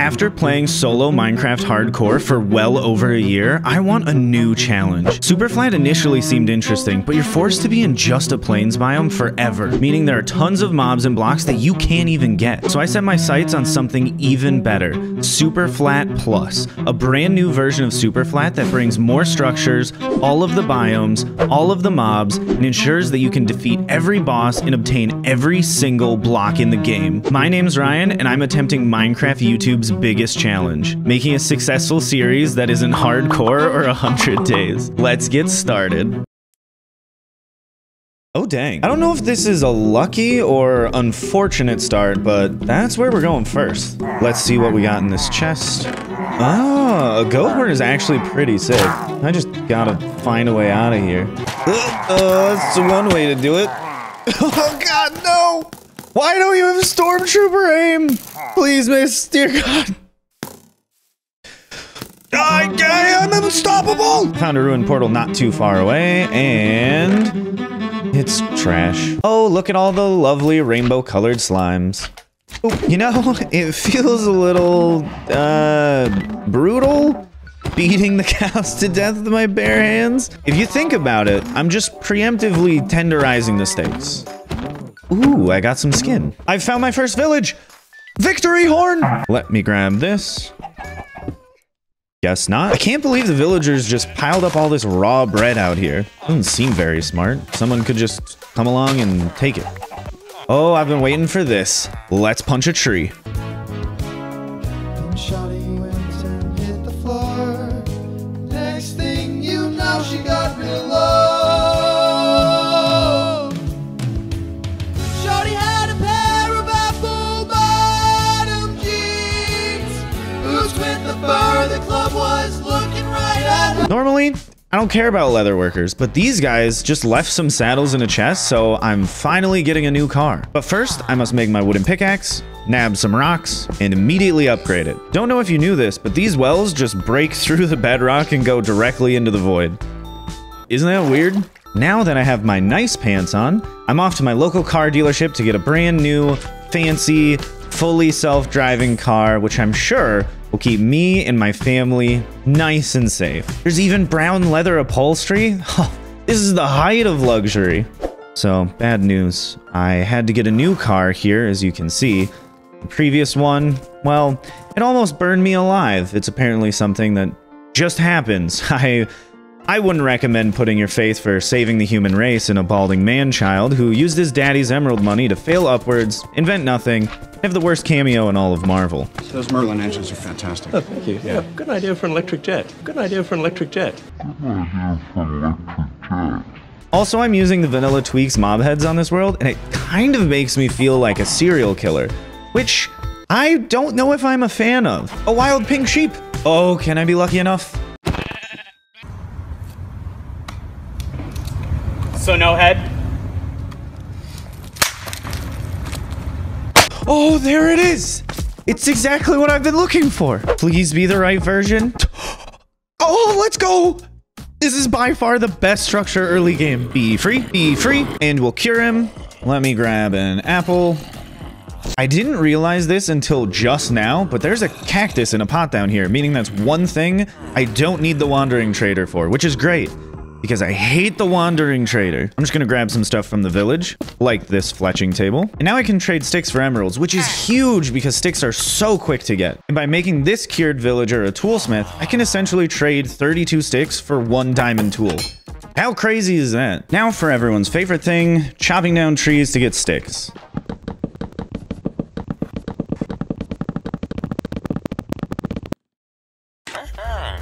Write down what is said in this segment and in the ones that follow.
After playing solo Minecraft hardcore for well over a year, I want a new challenge. Superflat initially seemed interesting, but you're forced to be in just a plains biome forever, meaning there are tons of mobs and blocks that you can't even get. So I set my sights on something even better, Superflat Plus, a brand new version of Superflat that brings more structures, all of the biomes, all of the mobs, and ensures that you can defeat every boss and obtain every single block in the game. My name's Ryan, and I'm attempting Minecraft YouTube's biggest challenge, making a successful series that isn't hardcore or 100 days. Let's get started. Oh dang. I don't know if this is a lucky or unfortunate start, but that's where we're going first. Let's see what we got in this chest. Ah, a goat horn is actually pretty sick. I just gotta find a way out of here. That's one way to do it. Oh god, no! Why don't you have a stormtrooper aim? Please, miss. Dear God. I'm unstoppable! Found a ruined portal not too far away, and it's trash. Oh, look at all the lovely rainbow-colored slimes. Oh, you know, it feels a little, brutal beating the cows to death with my bare hands. If you think about it, I'm just preemptively tenderizing the steaks. Ooh, I got some skin. I found my first village! Victory horn! Let me grab this. Guess not. I can't believe the villagers just piled up all this raw bread out here. Doesn't seem very smart. Someone could just come along and take it. Oh, I've been waiting for this. Let's punch a tree. Normally, I don't care about leather workers, but these guys just left some saddles in a chest, so I'm finally getting a new car. But first, I must make my wooden pickaxe, nab some rocks, and immediately upgrade it. Don't know if you knew this, but these wells just break through the bedrock and go directly into the void. Isn't that weird? Now that I have my nice pants on, I'm off to my local car dealership to get a brand new, fancy, fully self-driving car, which I'm sure will keep me and my family nice and safe. There's even brown leather upholstery. This is the height of luxury. So, bad news. I had to get a new car here, as you can see. The previous one, well, it almost burned me alive. It's apparently something that just happens. I wouldn't recommend putting your faith for saving the human race in a balding man-child who used his daddy's emerald money to fail upwards, invent nothing, and have the worst cameo in all of Marvel. Those Merlin engines are fantastic. Oh, thank you. Yeah. Good idea for an electric jet. Good idea for an electric jet. Also, I'm using the vanilla tweaks mob heads on this world, and it kind of makes me feel like a serial killer, which I don't know if I'm a fan of. A wild pink sheep. Oh, can I be lucky enough? So no head. Oh, there it is. It's exactly what I've been looking for. Please be the right version. Oh, let's go. This is by far the best structure early game. Be free, and we'll cure him. Let me grab an apple. I didn't realize this until just now, but there's a cactus in a pot down here, meaning that's one thing I don't need the wandering trader for, which is great. Because I hate the wandering trader. I'm just gonna grab some stuff from the village, like this fletching table. And now I can trade sticks for emeralds, which is huge because sticks are so quick to get. And by making this cured villager a toolsmith, I can essentially trade 32 sticks for 1 diamond tool. How crazy is that? Now for everyone's favorite thing, chopping down trees to get sticks.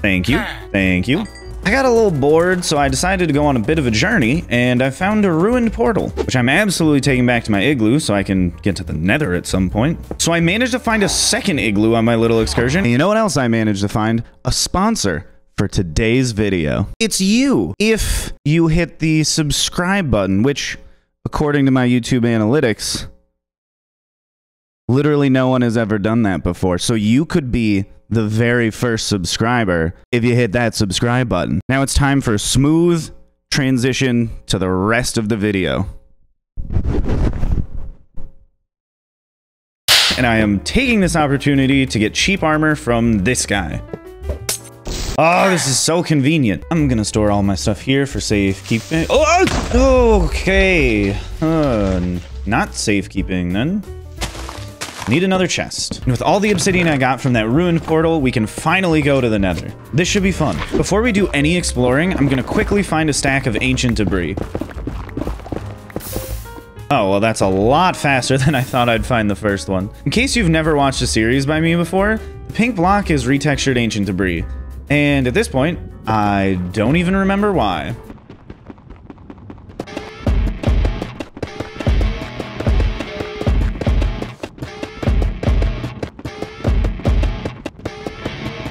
Thank you, thank you. I got a little bored, so I decided to go on a bit of a journey, and I found a ruined portal, which I'm absolutely taking back to my igloo so I can get to the nether at some point. So I managed to find a second igloo on my little excursion. And you know what else I managed to find? A sponsor for today's video. It's you, if you hit the subscribe button, which, according to my YouTube analytics, literally no one has ever done that before. So you could be the very first subscriber if you hit that subscribe button. Now it's time for a smooth transition to the rest of the video. and I am taking this opportunity to get cheap armor from this guy. Oh, this is so convenient. I'm gonna store all my stuff here for safekeeping. Oh, okay. Not safekeeping then. Need another chest. And with all the obsidian I got from that ruined portal, we can finally go to the nether. This should be fun. Before we do any exploring, I'm gonna quickly find a stack of ancient debris. Oh, well, that's a lot faster than I thought I'd find the first one. In case you've never watched a series by me before, the pink block is retextured ancient debris. And at this point, I don't even remember why.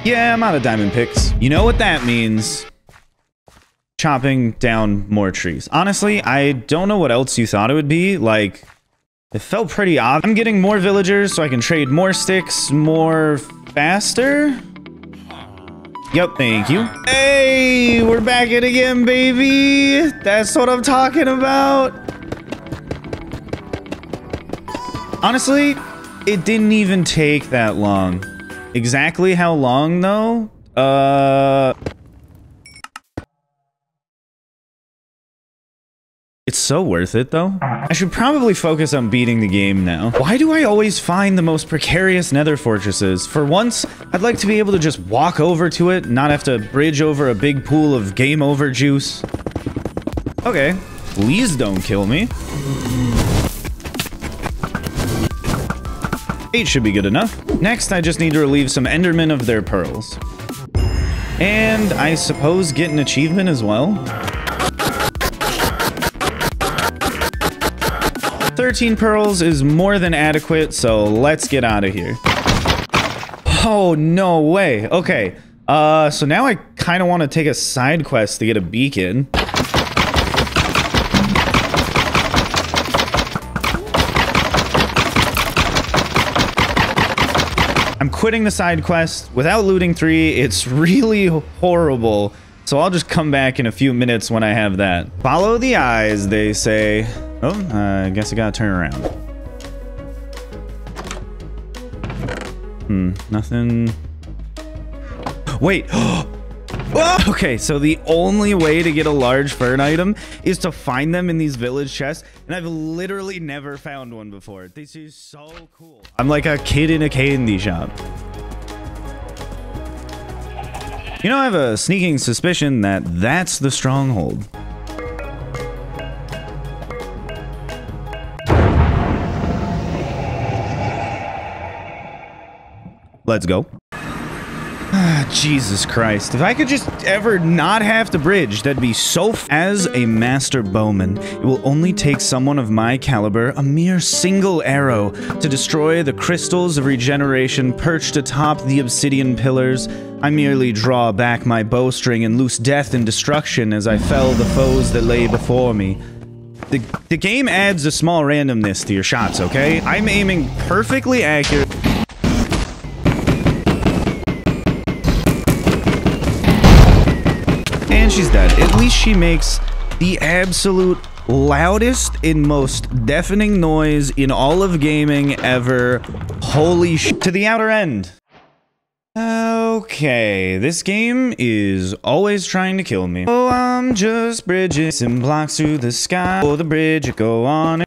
Yeah, I'm out of diamond picks. You know what that means. Chopping down more trees. Honestly, I don't know what else you thought it would be. Like, it felt pretty odd. I'm getting more villagers so I can trade more sticks more faster. Yep, thank you. Hey, we're back in again, baby. That's what I'm talking about. Honestly, it didn't even take that long. Exactly how long, though? It's so worth it, though. I should probably focus on beating the game now. Why do I always find the most precarious nether fortresses? For once, I'd like to be able to just walk over to it, not have to bridge over a big pool of game over juice. Okay, please don't kill me. 8 should be good enough. Next, I just need to relieve some endermen of their pearls. And I suppose get an achievement as well. 13 pearls is more than adequate, so let's get out of here. Oh, no way. Okay, so now I kind of want to take a side quest to get a beacon. I'm quitting the side quest. Without looting 3, it's really horrible. So I'll just come back in a few minutes when I have that. Follow the eyes, they say. Oh, I guess I gotta turn around. Nothing. Wait. Okay, so the only way to get a large fern item is to find them in these village chests, and I've literally never found one before. This is so cool. I'm like a kid in a candy shop. You know, I have a sneaking suspicion that that's the stronghold. Let's go. Jesus Christ, if I could just ever not have to bridge, that'd be so f. As a master bowman, it will only take someone of my caliber a mere single arrow to destroy the crystals of regeneration perched atop the obsidian pillars. I merely draw back my bowstring and loose death and destruction as I fell the foes that lay before me. The game adds a small randomness to your shots, okay? I'm aiming perfectly accurate. She's dead. At least she makes the absolute loudest and most deafening noise in all of gaming ever. Holy sh! To the outer end. Okay, this game is always trying to kill me. Oh, I'm just bridges and blocks through the sky. Oh, the bridge go on.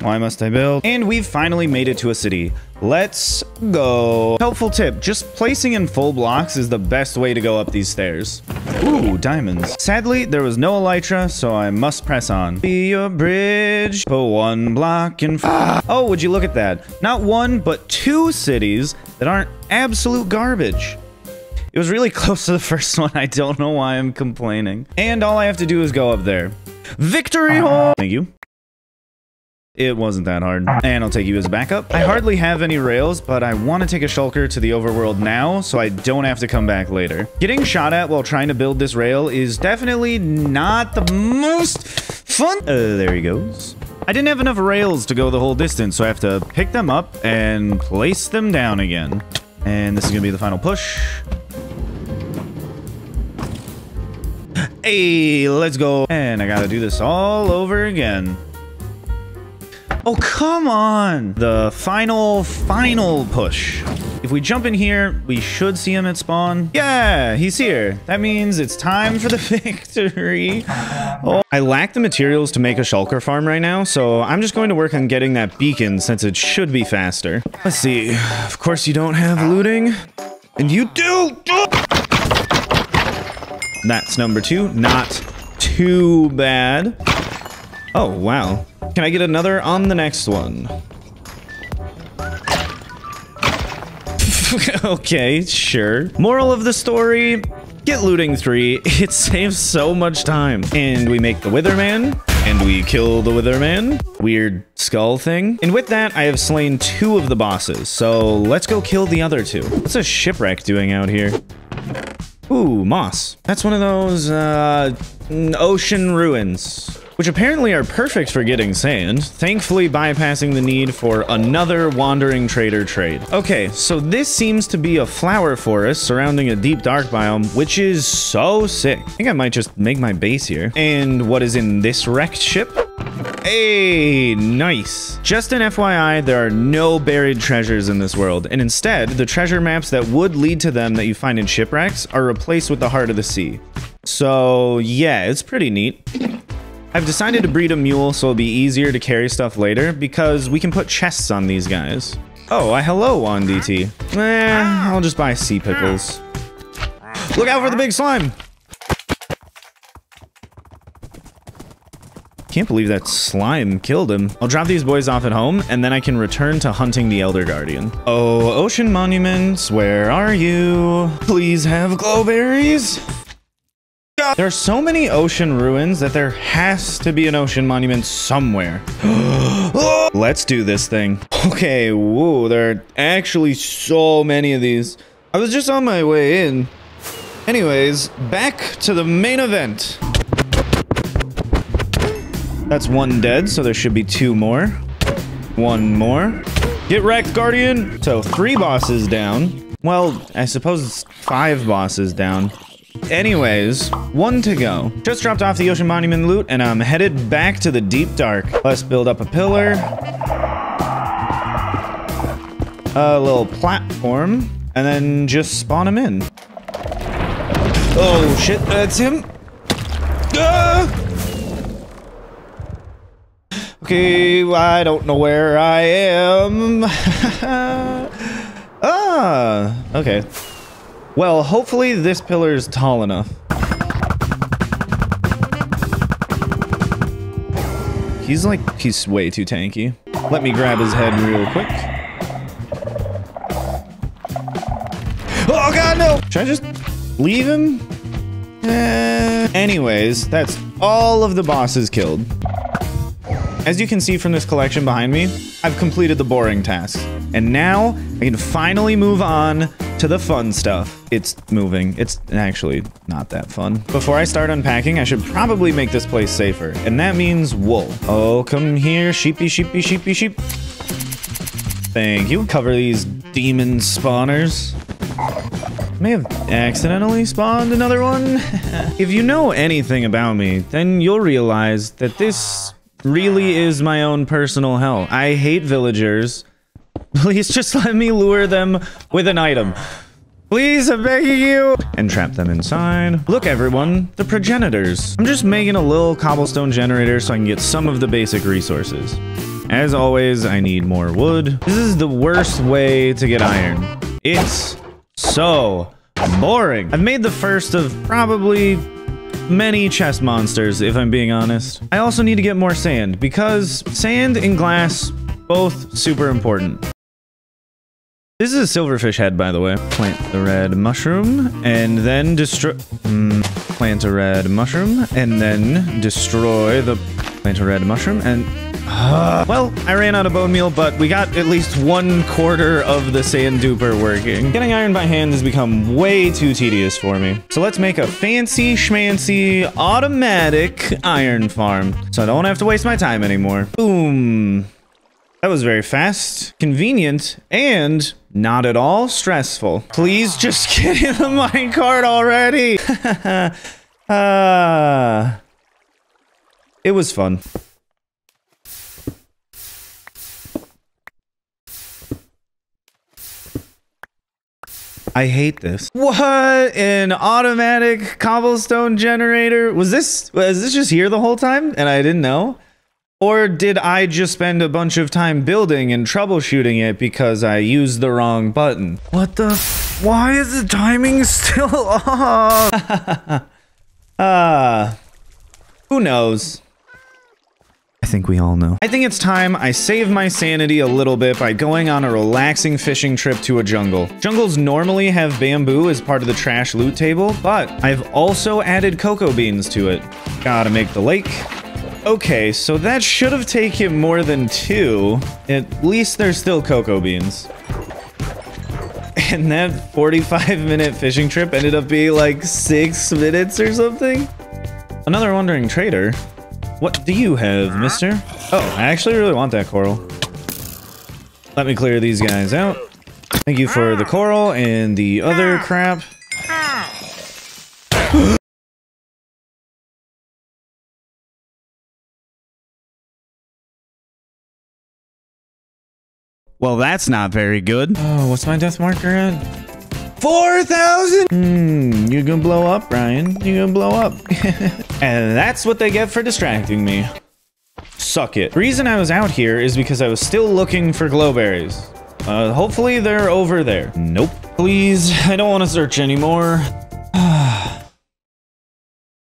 Why must I build? And we've finally made it to a city. Let's go. Helpful tip, just placing in full blocks is the best way to go up these stairs. Ooh, diamonds. Sadly, there was no elytra, so I must press on. Be your bridge, put one block in. Oh, would you look at that? Not one, but 2 cities that aren't absolute garbage. It was really close to the first one. I don't know why I'm complaining. And all I have to do is go up there. Victory hole! Thank you. It wasn't that hard. And I'll take you as backup. I hardly have any rails, but I want to take a shulker to the overworld now, so I don't have to come back later. Getting shot at while trying to build this rail is definitely not the most fun. There he goes. I didn't have enough rails to go the whole distance, so I have to pick them up and place them down again. And this is gonna be the final push. Hey, let's go. And I gotta do this all over again. Oh, come on. The final push. If we jump in here, we should see him at spawn. Yeah, he's here. That means it's time for the victory. Oh. I lack the materials to make a shulker farm right now, so I'm just going to work on getting that beacon since it should be faster. Let's see. Of course you don't have looting. And you do! That's number two. Not too bad. Oh, wow. Can I get another on the next one? Okay, sure. Moral of the story, get looting 3. It saves so much time. And we make the Witherman. And we kill the Witherman. Weird skull thing. And with that, I have slain 2 of the bosses. So let's go kill the other 2. What's a shipwreck doing out here? Ooh, moss. That's one of those, ocean ruins. Which apparently are perfect for getting sand, thankfully bypassing the need for another wandering trader trade. Okay, so this seems to be a flower forest surrounding a deep dark biome, which is so sick. I think I might just make my base here. And what is in this wrecked ship? Hey, nice. Just an FYI, there are no buried treasures in this world, and instead, the treasure maps that would lead to them that you find in shipwrecks are replaced with the heart of the sea. So yeah, it's pretty neat. I've decided to breed a mule so it'll be easier to carry stuff later because we can put chests on these guys. Oh, hello, Juan DT. I'll just buy sea pickles. Look out for the big slime! Can't believe that slime killed him. I'll drop these boys off at home and then I can return to hunting the Elder Guardian. Oh, ocean monuments, where are you? Please have glowberries? There are so many ocean ruins that there has to be an ocean monument somewhere. Let's do this thing. Okay, whoa, there are actually so many of these. I was just on my way in. Anyways, back to the main event. That's one dead, so there should be 2 more. 1 more. Get wrecked, Guardian! So 3 bosses down. Well, I suppose it's 5 bosses down. Anyways, 1 to go. Just dropped off the ocean monument loot, and I'm headed back to the deep dark. Let's build up a pillar. A little platform, and then just spawn him in. Oh shit, that's him. Ah! Okay, I don't know where I am. Ah, okay. Well, hopefully this pillar is tall enough. He's like, he's way too tanky. Let me grab his head real quick. Oh god, no! Should I just leave him? Anyways, that's all of the bosses killed. As you can see from this collection behind me, I've completed the boring tasks. And now, I can finally move on to the fun stuff. It's moving. It's actually not that fun. Before I start unpacking, I should probably make this place safer. And that means wool. Oh, come here, sheepy, sheepy, sheepy, sheep. Thank you. Cover these demon spawners. May have accidentally spawned another one. If you know anything about me, then you'll realize that this really is my own personal hell. I hate villagers. Please just let me lure them with an item. Please, I'm begging you! And trap them inside. Look, everyone, the progenitors. I'm just making a little cobblestone generator so I can get some of the basic resources. As always, I need more wood. This is the worst way to get iron. It's so boring. I've made the first of probably many chest monsters, if I'm being honest. I also need to get more sand because sand and glass, both super important. This is a silverfish head, by the way. Plant the red mushroom, and then destroy... plant a red mushroom, and then destroy the... Plant a red mushroom, and... well, I ran out of bone meal, but we got at least 1/4 of the sand duper working. Getting iron by hand has become way too tedious for me. So let's make a fancy schmancy automatic iron farm, so I don't have to waste my time anymore. Boom. That was very fast, convenient, and not at all stressful. Please just get in the minecart already! It was fun. I hate this. What? An automatic cobblestone generator? Was this just here the whole time and I didn't know? Or did I just spend a bunch of time building and troubleshooting it because I used the wrong button? What the f- Why is the timing still off? Who knows? I think we all know. I think it's time I save my sanity a little bit by going on a relaxing fishing trip to a jungle. Jungles normally have bamboo as part of the trash loot table, but I've also added cocoa beans to it. Gotta make the lake. Okay, so that should have taken more than two. At least there's still cocoa beans. And that 45-minute fishing trip ended up being like 6 minutes or something. Another wandering trader. What do you have, mister? Oh, I actually really want that coral. Let me clear these guys out. Thank you for the coral and the other crap. Well, that's not very good. Oh, what's my death marker at? 4,000? You're gonna blow up, Brian. You're gonna blow up. And that's what they get for distracting me. Suck it. The reason I was out here is because I was still looking for glowberries. Hopefully they're over there. Nope. Please, I don't want to search anymore.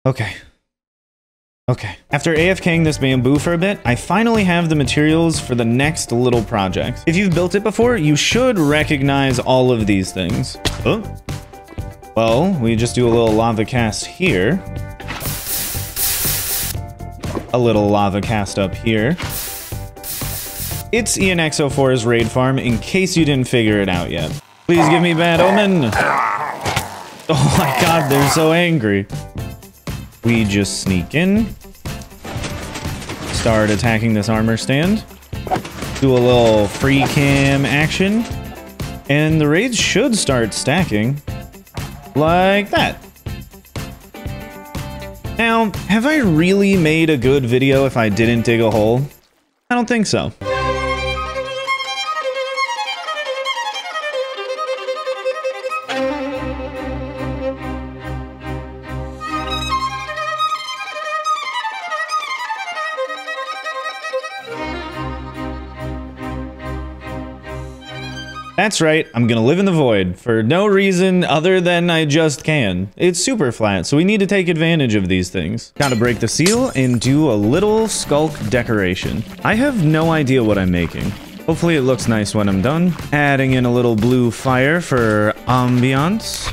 Okay. After AFKing this bamboo for a bit, I finally have the materials for the next little project. If you've built it before, you should recognize all of these things. Oh. Well, we just do a little lava cast here. A little lava cast up here. It's ianxofour's raid farm, in case you didn't figure it out yet. Please give me bad omen. Oh my god, they're so angry. We just sneak in. Start attacking this armor stand. Do a little free cam action. And the raids should start stacking. Like that. Now, have I really made a good video if I didn't dig a hole? I don't think so. That's right, I'm gonna live in the void, for no reason other than I just can. It's super flat, so we need to take advantage of these things. Gotta break the seal and do a little skulk decoration. I have no idea what I'm making. Hopefully it looks nice when I'm done. Adding in a little blue fire for ambiance.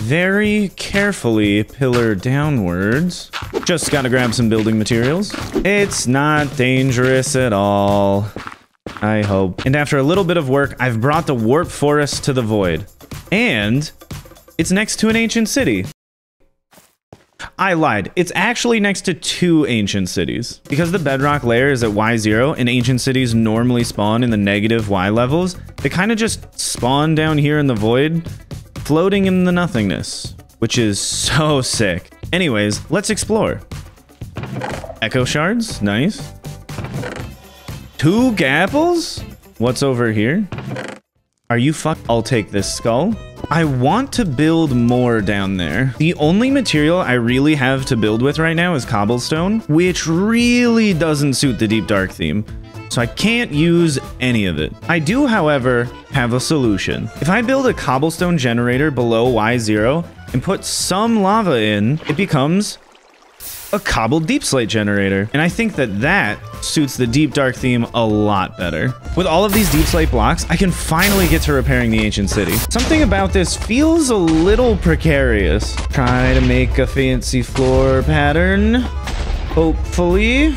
Very carefully pillar downwards. Just gotta grab some building materials. It's not dangerous at all. I hope. And after a little bit of work, I've brought the warp forest to the void. And it's next to an ancient city. I lied. It's actually next to two ancient cities. Because the bedrock layer is at Y0 and ancient cities normally spawn in the negative Y levels, they kind of just spawn down here in the void, floating in the nothingness, which is so sick. Anyways, let's explore. Echo shards. Nice. 2 gapples? What's over here? Are you fuck? I'll take this skull. I want to build more down there. The only material I really have to build with right now is cobblestone, which really doesn't suit the deep dark theme. So I can't use any of it. I do, however, have a solution. If I build a cobblestone generator below Y0 and put some lava in, it becomes a cobbled deep slate generator. And I think that suits the deep dark theme a lot better. With all of these deep slate blocks, I can finally get to repairing the ancient city. Something about this feels a little precarious. Try to make a fancy floor pattern. Hopefully.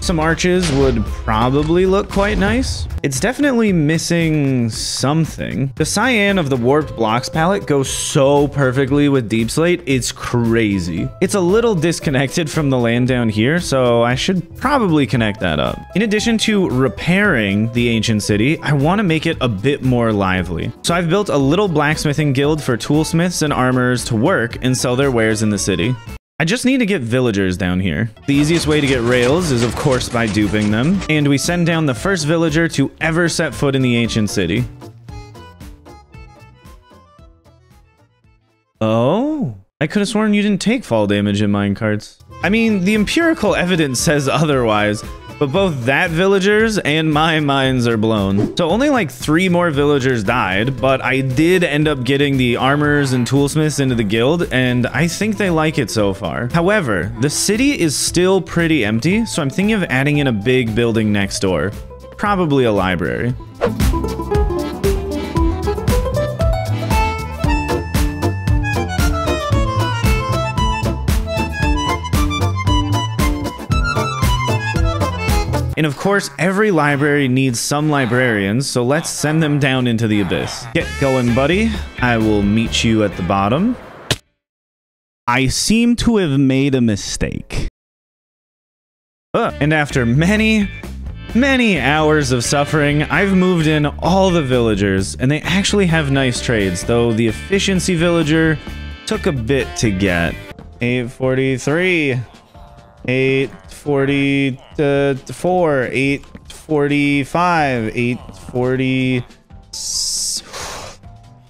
Some arches would probably look quite nice. It's definitely missing something. The cyan of the warped blocks palette goes so perfectly with deep slate, it's crazy. It's a little disconnected from the land down here, so I should probably connect that up. In addition to repairing the ancient city, I want to make it a bit more lively. So I've built a little blacksmithing guild for toolsmiths and armorers to work and sell their wares in the city. I just need to get villagers down here. The easiest way to get rails is, of course, by duping them. And we send down the first villager to ever set foot in the ancient city. Oh, I could have sworn you didn't take fall damage in minecarts. I mean, the empirical evidence says otherwise, but both that villager's and my mines are blown. So only like 3 more villagers died, but I did end up getting the armors and toolsmiths into the guild, and I think they like it so far. However, the city is still pretty empty, so I'm thinking of adding in a big building next door. Probably a library. And of course, every library needs some librarians, so let's send them down into the abyss. Get going, buddy. I will meet you at the bottom. I seem to have made a mistake. And after many hours of suffering, I've moved in all the villagers, and they actually have nice trades, though the efficiency villager took a bit to get. 843. 844, 845, 840.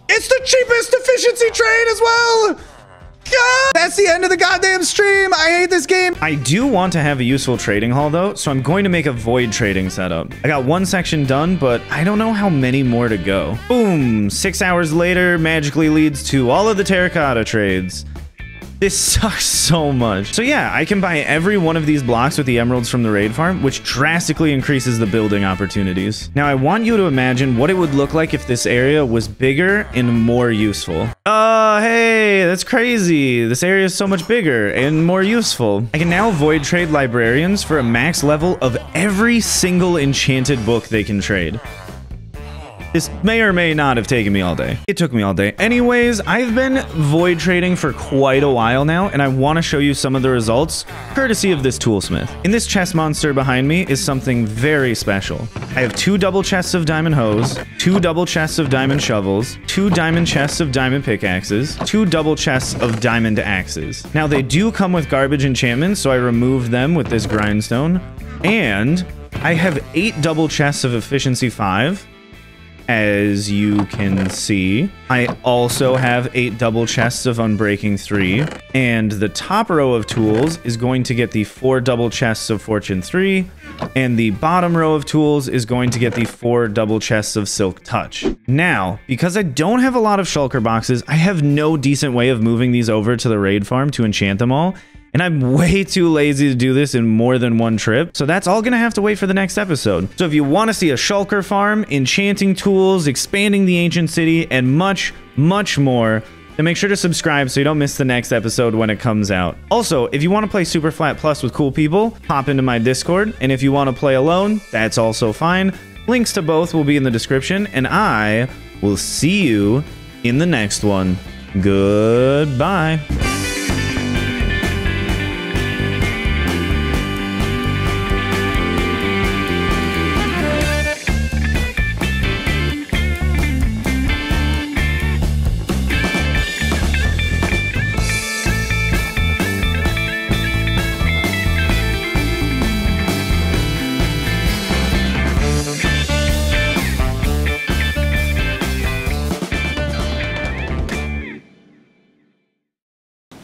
It's the cheapest efficiency trade as well. God, that's the end of the goddamn stream. I hate this game. I do want to have a useful trading hall though, so I'm going to make a void trading setup. I got one section done, but I don't know how many more to go. Boom! 6 hours later magically leads to all of the terracotta trades. This sucks so much. So yeah, I can buy every one of these blocks with the emeralds from the raid farm, which drastically increases the building opportunities. Now I want you to imagine what it would look like if this area was bigger and more useful. Hey, that's crazy. This area is so much bigger and more useful. I can now void trade librarians for a max level of every single enchanted book they can trade. This may or may not have taken me all day. It took me all day. Anyways, I've been void trading for quite a while now, and I want to show you some of the results, courtesy of this toolsmith. And this chest monster behind me is something very special. I have 2 double chests of diamond hoes, 2 double chests of diamond shovels, 2 diamond chests of diamond pickaxes, 2 double chests of diamond axes. Now, they do come with garbage enchantments, so I removed them with this grindstone. And I have 8 double chests of efficiency 5. As you can see, I also have 8 double chests of Unbreaking 3, and the top row of tools is going to get the 4 double chests of Fortune 3, and the bottom row of tools is going to get the 4 double chests of Silk Touch. Now, because I don't have a lot of shulker boxes, I have no decent way of moving these over to the raid farm to enchant them all, and I'm way too lazy to do this in more than one trip, so that's all gonna have to wait for the next episode. So if you wanna see a shulker farm, enchanting tools, expanding the ancient city, and much, much more, then make sure to subscribe so you don't miss the next episode when it comes out. Also, if you wanna play Superflat Plus with cool people, hop into my Discord, and if you wanna play alone, that's also fine. Links to both will be in the description, and I will see you in the next one. Goodbye.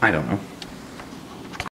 I don't know.